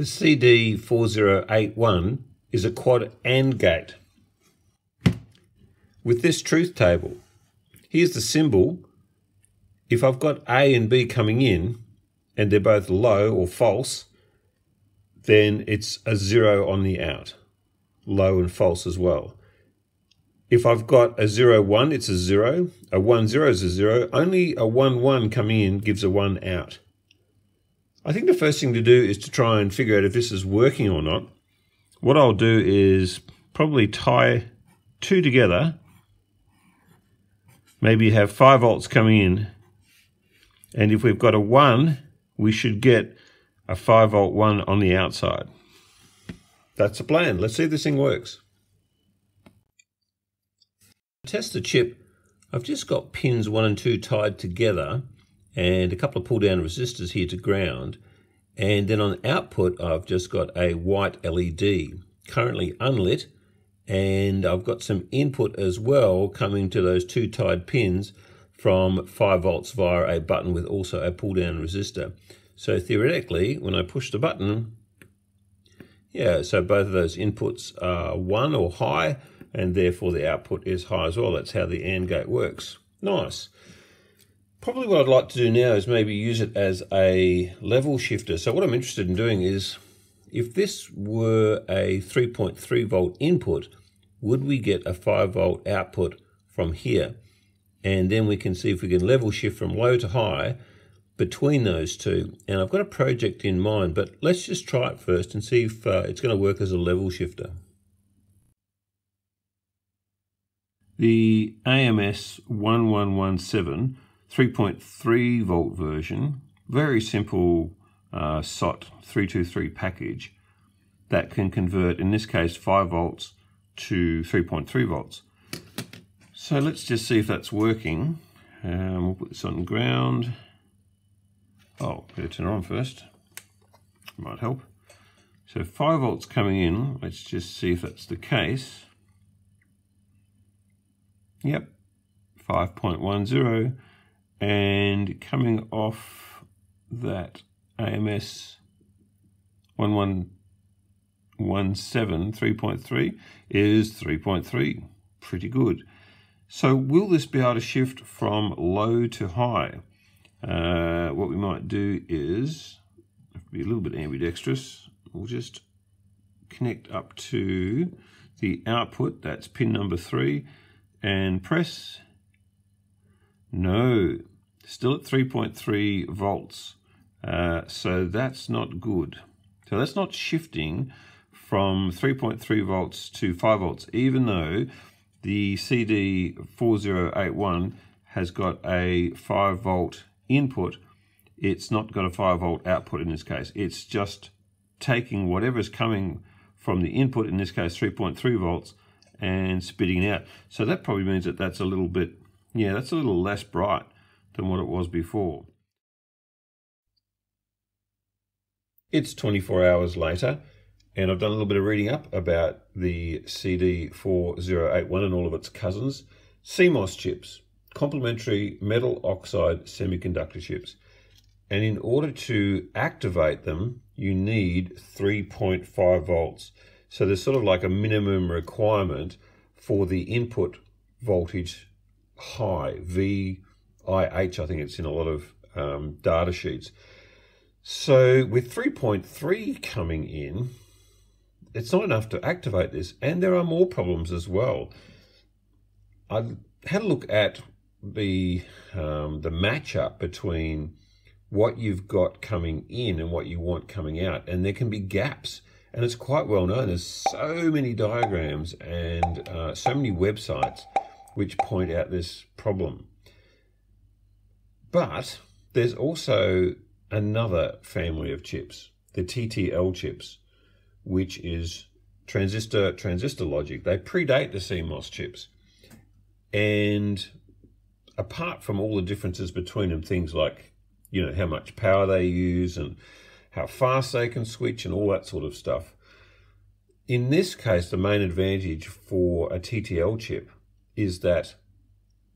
The CD4081 is a quad AND gate with this truth table. Here's the symbol. If I've got A and B coming in and they're both low or false, then it's a 0 on the out, low and false as well. If I've got a 0, 1, it's a 0. A 1, 0 is a 0. Only a 1, 1 coming in gives a 1 out. I think the first thing to do is to try and figure out if this is working or not. What I'll do is probably tie two together. Maybe you have 5 volts coming in. And if we've got a 1, we should get a 5 volt 1 on the outside. That's the plan. Let's see if this thing works. To test the chip, I've just got pins 1 and 2 tied together and a couple of pull down resistors here to ground, and then on output I've just got a white LED currently unlit, and I've got some input as well coming to those two tied pins from 5 volts via a button with also a pull down resistor. So theoretically when I push the button, yeah, so both of those inputs are 1 or high, and therefore the output is high as well. That's how the AND gate works. Nice. Probably what I'd like to do now is maybe use it as a level shifter. So what I'm interested in doing is, if this were a 3.3 volt input, would we get a 5 volt output from here? And then we can see if we can level shift from low to high between those two. And I've got a project in mind, but let's just try it first and see if it's going to work as a level shifter. The AMS1117 3.3 volt version, very simple SOT 323 package that can convert, in this case, 5 volts to 3.3 volts. So let's just see if that's working. We'll put this on ground. Oh, better turn it on first. Might help. So 5 volts coming in. Let's just see if that's the case. Yep, 5.10, and coming off that AMS 1117 3.3 is 3.3. Pretty good. So will this be able to shift from low to high? What we might do is, be a little bit ambidextrous, we'll just connect up to the output, that's pin number 3, and press. No, still at 3.3 volts. So that's not good. So that's not shifting from 3.3 volts to 5 volts, even though the CD4081 has got a 5 volt input. It's not got a 5 volt output in this case. It's just taking whatever's coming from the input, in this case 3.3 volts, and spitting it out. So that probably means that that's a little bit, yeah, that's a little less bright than what it was before. It's 24 hours later, and I've done a little bit of reading up about the CD4081 and all of its cousins. CMOS chips, complementary metal oxide semiconductor chips. And in order to activate them, you need 3.5 volts. So there's sort of like a minimum requirement for the input voltage high, VIH, I think it's in a lot of data sheets. So with 3.3 coming in, it's not enough to activate this, and there are more problems as well. I've had a look at the matchup between what you've got coming in and what you want coming out, and there can be gaps. And it's quite well known, there's so many diagrams and so many websites which point out this problem. But there's also another family of chips, the TTL chips, which is transistor logic. They predate the CMOS chips. And apart from all the differences between them, things like, you know, how much power they use and how fast they can switch and all that sort of stuff. In this case, the main advantage for a TTL chip is that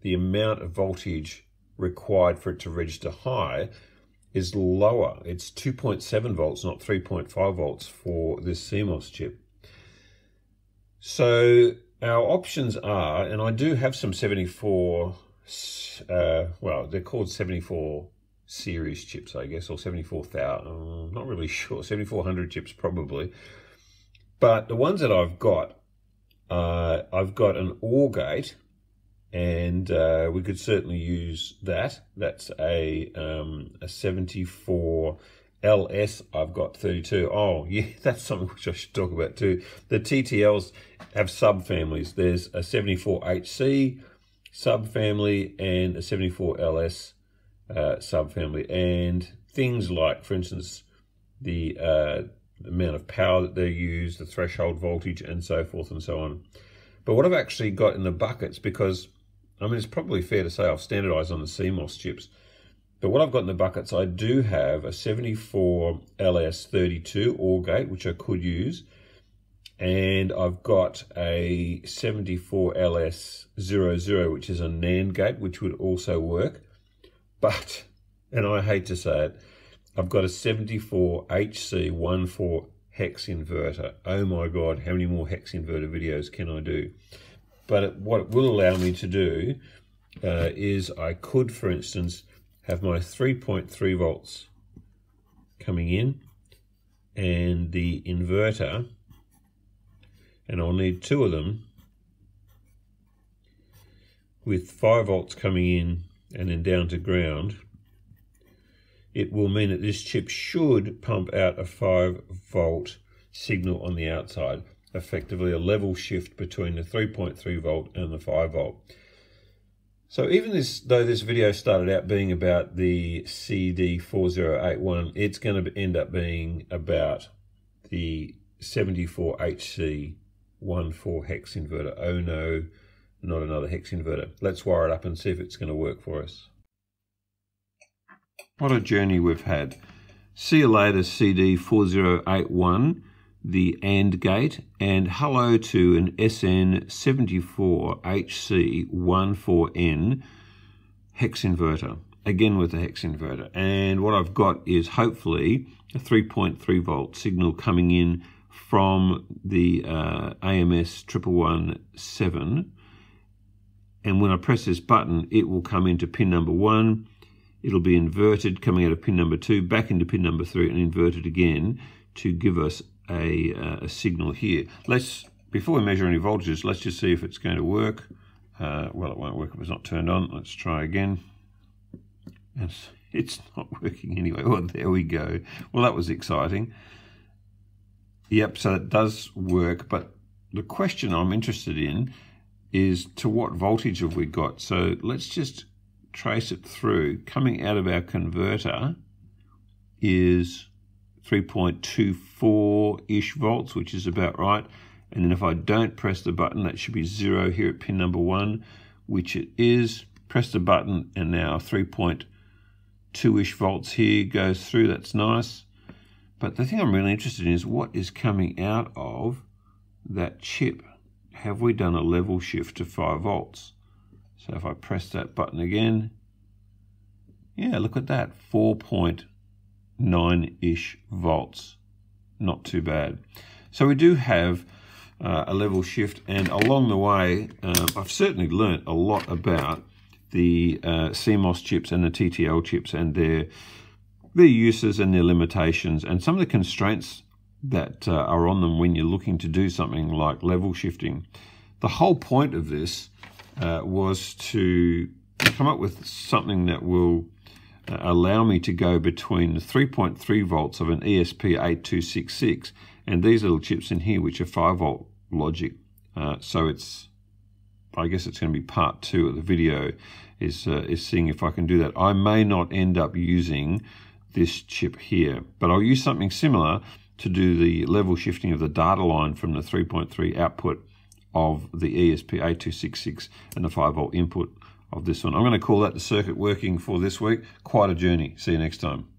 the amount of voltage required for it to register high is lower. It's 2.7 volts, not 3.5 volts for this CMOS chip. So our options are, and I do have some 74, well, they're called 74 series chips, I guess, or 74,000, I'm not really sure, 7400 chips probably. But the ones that I've got an OR gate, and we could certainly use that. That's a 74LS, I've got 32. Oh, yeah, that's something which I should talk about too. The TTLs have subfamilies. There's a 74HC subfamily and a 74LS subfamily. And things like, for instance, the amount of power that they use, the threshold voltage, and so forth and so on. But what I've actually got in the buckets, because I mean, it's probably fair to say I've standardized on the CMOS chips, but what I've got in the buckets, I do have a 74LS32 OR gate, which I could use, and I've got a 74LS00, which is a NAND gate, which would also work. But, and I hate to say it, I've got a 74HC14N hex inverter. Oh my God, how many more hex inverter videos can I do? But what it will allow me to do is I could, for instance, have my 3.3 volts coming in and the inverter, and I'll need two of them, with 5 volts coming in and then down to ground. It will mean that this chip should pump out a 5-volt signal on the outside, effectively a level shift between the 3.3 volt and the 5 volt. So even this, though this video started out being about the CD4081, it's going to end up being about the 74HC14 hex inverter. Oh no, not another hex inverter. Let's wire it up and see if it's going to work for us. What a journey we've had. See you later, CD4081, the AND gate, and hello to an SN74HC14N hex inverter, again with the hex inverter. And what I've got is hopefully a 3.3 volt signal coming in from the AMS1117. And when I press this button, it will come into pin number 1. It'll be inverted, coming out of pin number 2, back into pin number 3, and inverted again to give us a signal here. Let's, before we measure any voltages, let's just see if it's going to work. Well, it won't work if it's not turned on. Let's try again. It's not working anyway. Well, there we go. Well, that was exciting. Yep, so it does work, but the question I'm interested in is to what voltage have we got? So let's just trace it through. Coming out of our converter is 3.24-ish volts, which is about right. And then if I don't press the button, that should be 0 here at pin number 1, which it is. Press the button, and now 3.2-ish volts here goes through. That's nice. But the thing I'm really interested in is what is coming out of that chip. Have we done a level shift to 5 volts? So if I press that button again, yeah, look at that, 4.9-ish volts. Not too bad. So we do have a level shift, and along the way, I've certainly learnt a lot about the CMOS chips and the TTL chips and their uses and their limitations, and some of the constraints that are on them when you're looking to do something like level shifting. The whole point of this was to come up with something that will allow me to go between the 3.3 volts of an ESP8266 and these little chips in here, which are 5 volt logic. So it's, I guess it's going to be part 2 of the video, is seeing if I can do that. I may not end up using this chip here, but I'll use something similar to do the level shifting of the data line from the 3.3 output of the ESP8266 and the 5 volt input of this one. I'm going to call that the circuit working for this week. Quite a journey. See you next time.